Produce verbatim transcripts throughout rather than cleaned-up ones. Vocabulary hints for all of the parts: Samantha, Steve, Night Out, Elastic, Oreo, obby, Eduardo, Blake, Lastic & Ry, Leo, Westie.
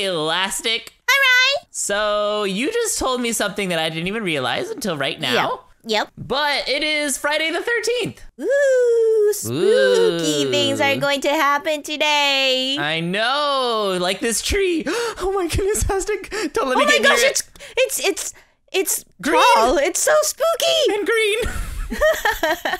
Hey, Elastic. Alright. So you just told me something that I didn't even realize until right now. Yep. Yep. But it is Friday the thirteenth. Ooh, spooky Ooh. things are going to happen today. I know, like this tree. Oh my goodness, Elastic! Don't let oh me get gosh, near it. Oh my gosh, it's it's it's green. Tall. It's so spooky and green.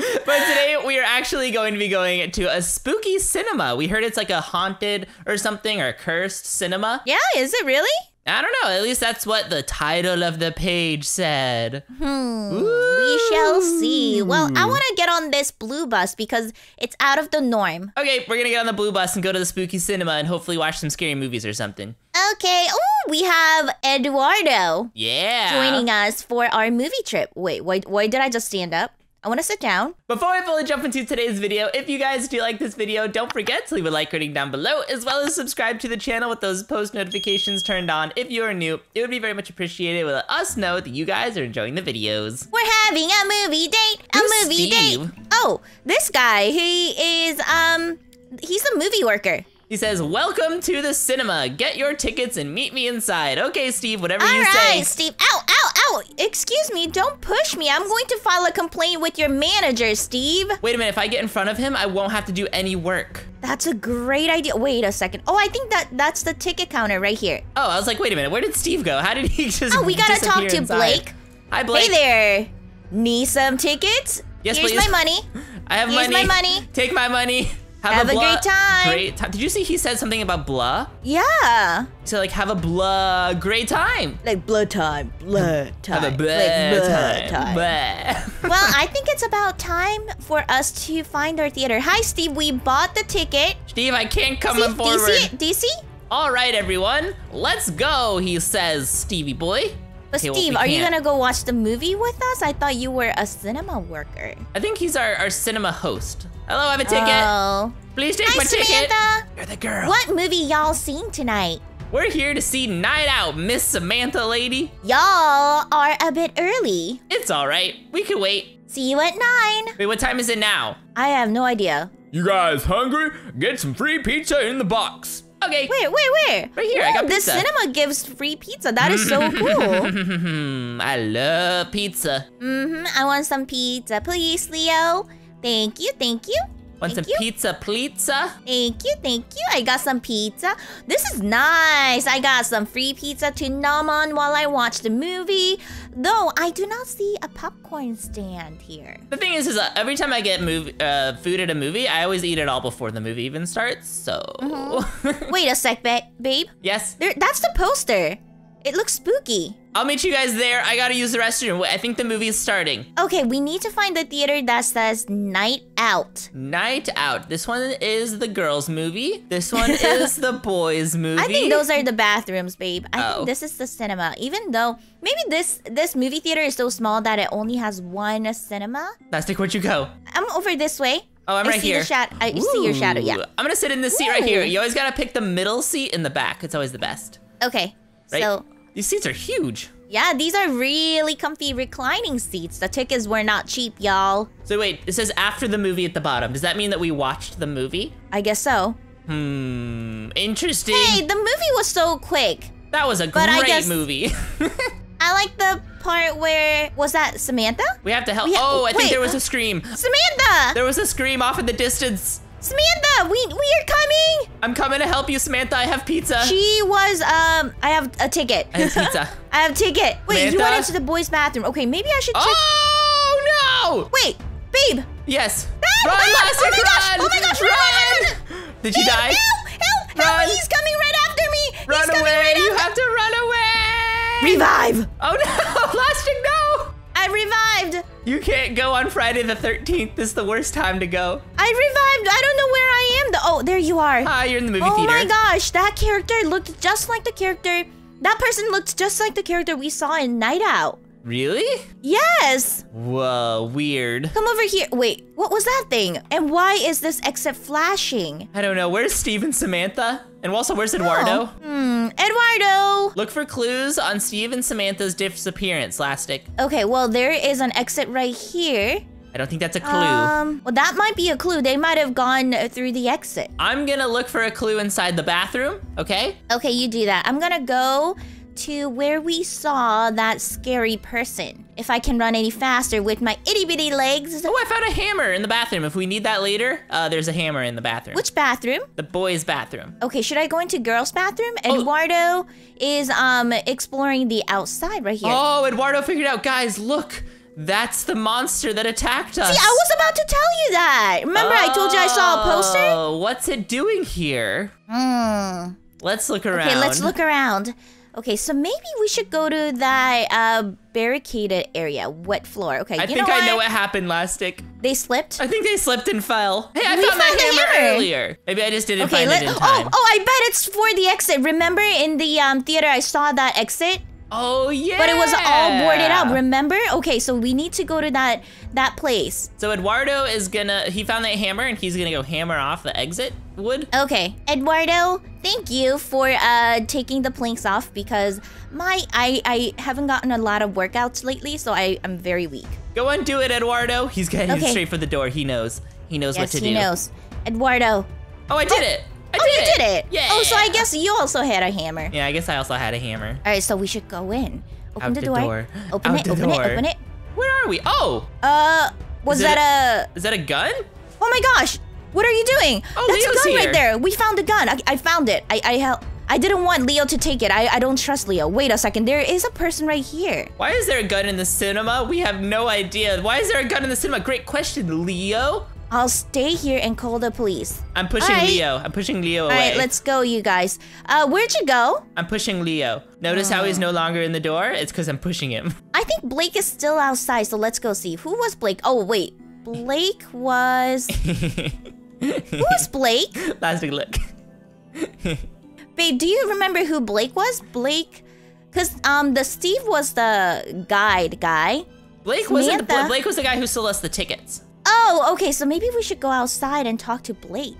But today we are actually going to be going to a spooky cinema. We heard it's like a haunted or something, or a cursed cinema. Yeah, is it really? I don't know. At least that's what the title of the page said. Hmm, we shall see. Well, I want to get on this blue bus because it's out of the norm. Okay, we're going to get on the blue bus and go to the spooky cinema and hopefully watch some scary movies or something. Okay. Oh, we have Eduardo. Yeah. Joining us for our movie trip. Wait, why, why did I just stand up? I want to sit down. Before I fully jump into today's video, if you guys do like this video, don't forget to leave a like rating down below, as well as subscribe to the channel with those post notifications turned on. If you are new, it would be very much appreciated. It will let us know that you guys are enjoying the videos. We're having a movie date, a Who's movie Steve? date. Oh, this guy, he is, um, he's a movie worker. He says, welcome to the cinema. Get your tickets and meet me inside. Okay, Steve, whatever All you right, say. All right, Steve. Ow, ow, ow. Excuse me, don't push me. I'm going to file a complaint with your manager, Steve. Wait a minute. If I get in front of him, I won't have to do any work. That's a great idea. Wait a second. Oh, I think that that's the ticket counter right here. Oh, I was like, wait a minute. Where did Steve go? How did he just Oh, we got to talk to Blake. Hi, Blake. Hey there. Need some tickets? Yes, Here's please. Here's my money. I have Here's money. Here's my money. Take my money. Have, have a, a great time. Great time. Did you see he said something about blah? Yeah. So like have a blah great time. Like blah time. Blah time. Have a blah, like, blah time. time. Blah. Well, I think it's about time for us to find our theater. Hi, Steve. We bought the ticket. Steve, I can't come Steve, forward. D C? D C? All right, everyone. Let's go, he says, Stevie boy. But okay, Steve, well, we are you gonna go watch the movie with us? I thought you were a cinema worker. I think he's our, our cinema host. Hello, I have a ticket. Oh. Please take Hi, my Samantha. ticket. You're the girl. What movie y'all seen tonight? We're here to see Night Out, Miss Samantha lady. Y'all are a bit early. It's all right. We can wait. See you at nine. Wait, what time is it now? I have no idea. You guys hungry? Get some free pizza in the box. Okay. Wait, wait, where? Right here, Ooh, I got pizza. The cinema gives free pizza. That is so cool. I love pizza. Mm-hmm. I want some pizza, please, Leo. Thank you, thank you. Want thank some you. pizza, pizza? Thank you, thank you. I got some pizza. This is nice. I got some free pizza to nom on while I watch the movie. Though, I do not see a popcorn stand here. The thing is, is uh, every time I get movie, uh, food at a movie, I always eat it all before the movie even starts, so... Mm-hmm. Wait a sec, ba babe. Yes? There, that's the poster. It looks spooky. I'll meet you guys there. I gotta use the restroom. I think the movie is starting. Okay, we need to find the theater that says Night Out. Night Out. This one is the girls' movie. This one is the boys' movie. I think those are the bathrooms, babe. I oh. think this is the cinema. Even though maybe this this movie theater is so small that it only has one cinema. Elastic, where'd you go? I'm over this way. Oh, I'm I right see here. The shadow. I Ooh. see your shadow. Yeah. I'm gonna sit in this Ooh. seat right here. You always gotta pick the middle seat in the back. It's always the best. Okay. Right? So. These seats are huge. Yeah, these are really comfy reclining seats. The tickets were not cheap, y'all. So wait, it says after the movie at the bottom. Does that mean that we watched the movie? I guess so. Hmm, interesting. Hey, the movie was so quick. That was a but great I guess movie. I like the part where, was that Samantha? We have to help. Ha oh, I wait. think there was a scream. Samantha! There was a scream off in the distance. Samantha, we, we are coming! I'm coming to help you, Samantha. I have pizza. She was, um, I have a ticket. I have pizza. I have ticket. Wait, Samantha? You went into the boys' bathroom. Okay, maybe I should check. Oh, no! Wait, babe. Yes. Ah, run, ah, Elastic, oh my gosh, run. Oh my gosh, run! run. run. Did you help, die? Help, help, help. Run. He's coming right after me. Run He's coming away. Right you after have to run away. Revive. Oh, no. Elastic, no. I revived. You can't go on Friday the thirteenth. This is the worst time to go. I revived. I don't know where I am. The oh, there you are. Hi, you're in the movie oh theater. Oh my gosh, that character looked just like the character. That person looked just like the character we saw in Night Out. Really? Yes. Whoa, weird. Come over here. Wait, what was that thing? And why is this exit flashing? I don't know. Where's Steve and Samantha? And also, where's Eduardo? Oh. Hmm, Eduardo! Look for clues on Steve and Samantha's disappearance, Elastic. Okay, well, there is an exit right here. I don't think that's a clue. Um, well, that might be a clue. They might have gone through the exit. I'm going to look for a clue inside the bathroom, okay? Okay, you do that. I'm going to go to where we saw that scary person. If I can run any faster with my itty bitty legs. Oh, I found a hammer in the bathroom. If we need that later, uh, there's a hammer in the bathroom. Which bathroom? The boys' bathroom. Okay, should I go into girls' bathroom? Oh. Eduardo is um exploring the outside right here. Oh, Eduardo figured out, guys, look. That's the monster that attacked us. See, I was about to tell you that. Remember, oh, I told you I saw a poster? Oh, what's it doing here? Hmm. Let's look around. Okay, let's look around. Okay, so maybe we should go to that uh, barricaded area. Wet floor. Okay, I you think know I what? know what happened, Elastic. They slipped? I think they slipped and fell. Hey, I we found, found my hammer, hammer earlier. Maybe I just didn't okay, find let, it in time. Oh, oh, I bet it's for the exit. Remember in the um, theater, I saw that exit? Oh, yeah. But it was all boarded up, remember? Okay, so we need to go to that that place. So Eduardo is gonna, he found that hammer and he's gonna go hammer off the exit wood. Okay, Eduardo, thank you for uh, taking the planks off because my, I, I haven't gotten a lot of workouts lately, so I am very weak. Go undo it, Eduardo. He's heading okay. straight for the door. He knows. He knows yes, what to he do. he knows. Eduardo. Oh, I did oh. it. I oh, did you it. did it! Yeah. Oh, so I guess you also had a hammer. Yeah, I guess I also had a hammer. All right, so we should go in. Open the, the door. door. Open Out it. Open door. it. Open it. Where are we? Oh. Uh, was that, that a? Is that a gun? Oh my gosh! What are you doing? Oh, That's Leo's a gun here. right there. We found a gun. I, I found it. I I help. I didn't want Leo to take it. I, I don't trust Leo. Wait a second. There is a person right here. Why is there a gun in the cinema? We have no idea. Why is there a gun in the cinema? Great question, Leo. I'll stay here and call the police. I'm pushing right. Leo. I'm pushing Leo away. All right, let's go, you guys. Uh, where'd you go? I'm pushing Leo. Notice oh. how he's no longer in the door? It's because I'm pushing him. I think Blake is still outside, so let's go see. Who was Blake? Oh, wait. Blake was... Who was Blake? Last big look. Babe, do you remember who Blake was? Blake... Because um, the Steve was the guide guy. Blake wasn't the... Blake was the guy who sold us the tickets. Oh, okay, so maybe we should go outside and talk to Blake.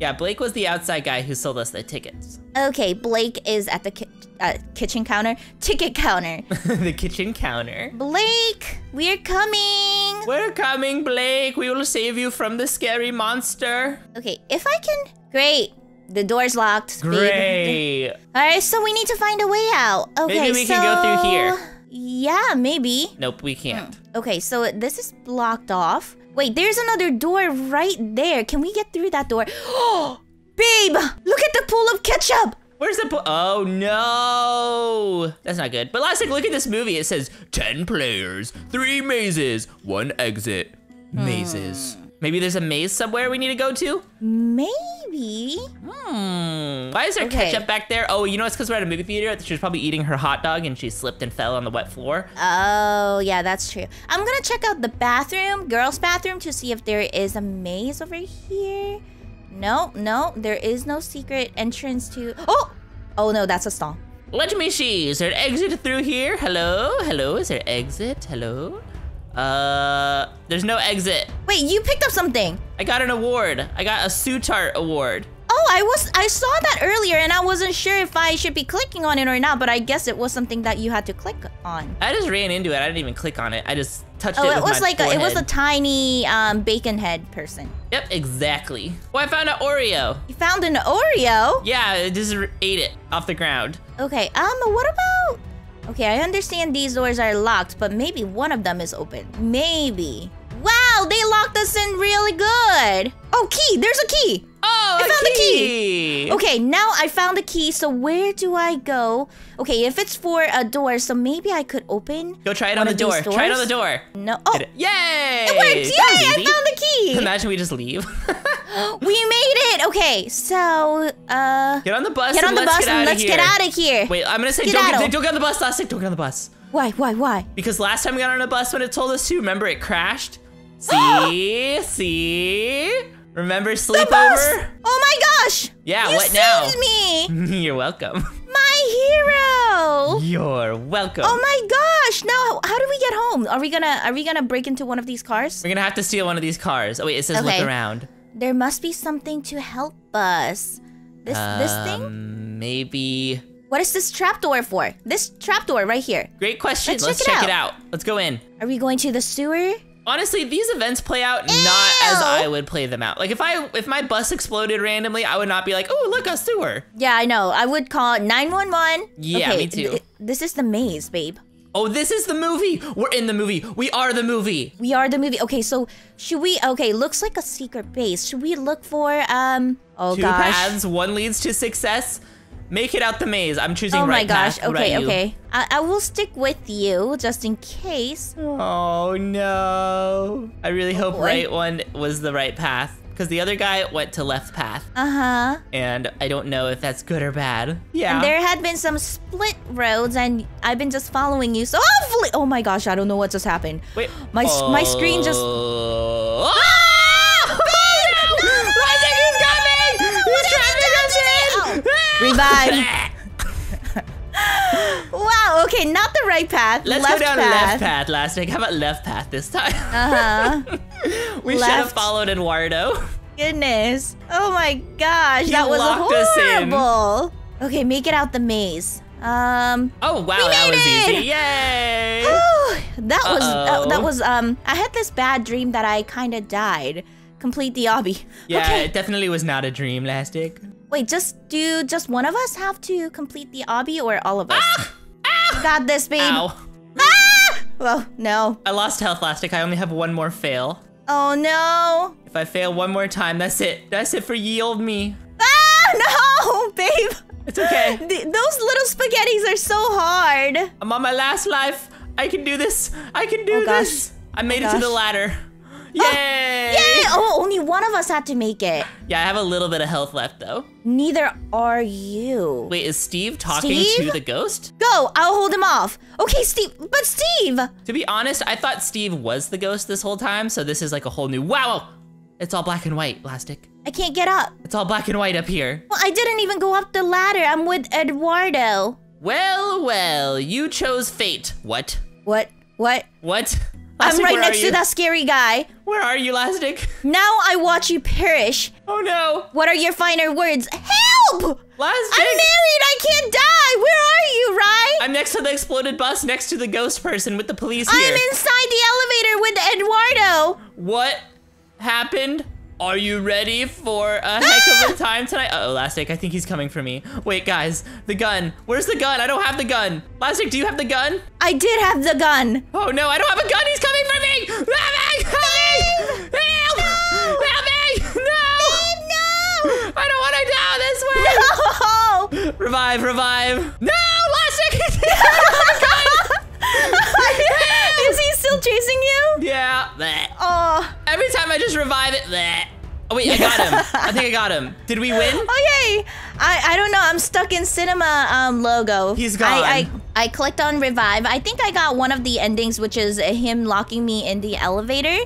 Yeah, Blake was the outside guy who sold us the tickets. Okay, Blake is at the ki uh, kitchen counter. Ticket counter. The kitchen counter. Blake, we're coming. We're coming, Blake. We will save you from the scary monster. Okay, if I can... Great. The door's locked. Speed. Great. All right, so we need to find a way out. Okay, maybe we so... can go through here. Yeah, maybe. Nope, we can't. Hmm. Okay, so this is blocked off. Wait, there's another door right there. Can we get through that door? Oh, babe, look at the pool of ketchup. Where's the pool? Oh, no. That's not good. But last thing, look at this movie. It says ten players, three mazes, one exit. Mazes. Hmm. Maybe there's a maze somewhere we need to go to? Maybe. Hmm. Why is there okay. ketchup back there? Oh, you know, it's because we're at a movie theater. She was probably eating her hot dog and she slipped and fell on the wet floor. Oh, yeah, that's true. I'm going to check out the bathroom, girls' bathroom, to see if there is a maze over here. No, no, there is no secret entrance to... Oh! Oh, no, that's a stall. Let me see. Is there an exit through here? Hello? Hello? Is there an exit? Hello? Uh, there's no exit. Wait, you picked up something. I got an award. I got a Sutart award. Oh, I was, I saw that earlier and I wasn't sure if I should be clicking on it or not, but I guess it was something that you had to click on. I just ran into it. I didn't even click on it. I just touched oh, it with it was my like a, it was a tiny um, bacon head person. Yep, exactly. Well, I found an Oreo. You found an Oreo? Yeah, I just ate it off the ground. Okay, um, what about... Okay, I understand these doors are locked, but maybe one of them is open. Maybe. Wow, they locked us in really good. Oh, key. There's a key. Oh, I found the key. Okay, now I found the key. So where do I go? Okay, if it's for a door, so maybe I could open. Go try it on the door. Try it on the door. No. Oh. Yay. It worked. Yay, I found the key. Imagine we just leave. We made it. Okay, so uh get on the bus. Get on the bus and let's get out of here. Wait, I'm gonna say don't get, don't get on the bus, Elastic. Don't get on the bus. Why? Why? Why? Because last time we got on a bus when it told us to, remember it crashed. See, see. Remember sleepover? Oh my gosh! Yeah. You what now? You saved me. You're welcome. My hero. You're welcome. Oh my gosh! Now, how do we get home? Are we gonna Are we gonna break into one of these cars? We're gonna have to steal one of these cars. Oh wait, it says okay. look around. There must be something to help us. This um, this thing? Maybe. What is this trapdoor for? This trapdoor right here. Great question. Let's, Let's check, it, check out. it out. Let's go in. Are we going to the sewer? Honestly, these events play out Ew. not as I would play them out. Like if I if my bus exploded randomly, I would not be like, oh, look, a sewer. Yeah, I know. I would call nine one one. Yeah, okay, me too. Th this is the maze, babe. Oh, this is the movie. We're in the movie. We are the movie. We are the movie. Okay, so should we? Okay, looks like a secret base. Should we look for um? Oh Two gosh. Two paths. One leads to success. Make it out the maze. I'm choosing right path. Oh my gosh. Okay, okay. I, I will stick with you just in case. Oh no. I really hope right one was the right path. Because the other guy went to left path. Uh-huh. And I don't know if that's good or bad. Yeah. And there had been some split roads, and I've been just following you, so hopefully... Oh my gosh, I don't know what just happened. Wait. My, oh. my screen just... Oh. Ah! Oh, no! No! I think he's coming! He's, he's trying to come to me! Oh. Revive. Wow, okay, not the right path. Let's left go down path. left path, Elastic. How about left path this time? Uh-huh. We left. should have followed Eduardo. Goodness. Oh my gosh, he that was horrible. Okay, make it out the maze. Um. Oh wow, that was it. easy. Yay! Oh, that uh-oh. was that, that was um. I had this bad dream that I kind of died. Complete the obby. Yeah, okay. It definitely was not a dream, Elastic. Wait, just do just one of us have to complete the obby, or all of us? Ah! Ah! Got this, babe. Ow. Ah! Well, no. I lost health, Elastic. I only have one more fail. Oh no! If I fail one more time, that's it. That's it for ye old me. Ah no, babe. It's okay. Th those little spaghettis are so hard. I'm on my last life. I can do this. I can do oh, this. Gosh. I made oh, it gosh. to the ladder. Yay! Oh, yay! Oh, only one of us had to make it. Yeah, I have a little bit of health left though. Neither are you. Wait, is Steve talking Steve? to the ghost? Go! I'll hold him off. Okay, Steve, but Steve! To be honest, I thought Steve was the ghost this whole time, so this is like a whole new... Wow! It's all black and white, Elastic. I can't get up. It's all black and white up here. Well, I didn't even go up the ladder. I'm with Eduardo. Well, well, you chose fate. What? What? What? What? Elastic, I'm right next to that scary guy. Where are you, Elastic? Now I watch you perish. Oh no. What are your finer words? Help! Elastic. I'm married, I can't die. Where are you, Rye? I'm next to the exploded bus, next to the ghost person with the police here. I'm inside the elevator with Eduardo. What happened? Are you ready for a heck of a time tonight? Uh-oh, Elastic, I think he's coming for me. Wait, guys, the gun. Where's the gun? I don't have the gun. Elastic, do you have the gun? I did have the gun. Oh no, I don't have a gun. He's coming for me. Help me! Help me! Help! No! Help me! No! Babe, no! I don't want to die this way. No! Revive, revive. No, Elastic! He's here. Oh my God. Is he still chasing you? Yeah. Blech. Oh. Every time I just revive it. Blech. Oh wait, I got him. I think I got him. Did we win? Oh yay! I I don't know. I'm stuck in cinema um logo. He's gone. I, I I clicked on revive. I think I got one of the endings, which is him locking me in the elevator,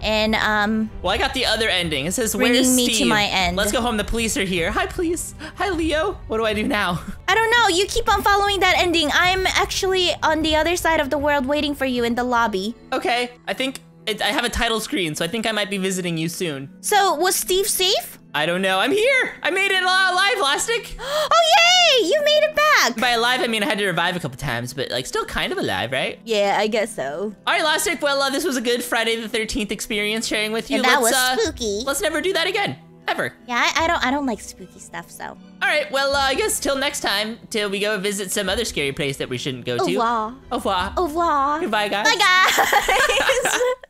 and um. Well, I got the other ending. It says where's Steve? Bringing me to my end. Let's go home. The police are here. Hi, police. Hi, Leo. What do I do now? I don't know. You keep on following that ending. I'm actually on the other side of the world, waiting for you in the lobby. Okay. I think. I have a title screen, so I think I might be visiting you soon. So, was Steve safe? I don't know. I'm here. I made it alive, Elastic. Oh, yay! You made it back. By alive, I mean I had to revive a couple times, but like still kind of alive, right? Yeah, I guess so. All right, Elastic. Well, uh, this was a good Friday the thirteenth experience sharing with you. Yeah, that let's, was spooky. Uh, let's never do that again, ever. Yeah, I, I don't. I don't like spooky stuff, so. All right. Well, uh, I guess till next time, till we go visit some other scary place that we shouldn't go to. Au revoir. Au revoir. Au revoir. Goodbye, guys. Bye, guys.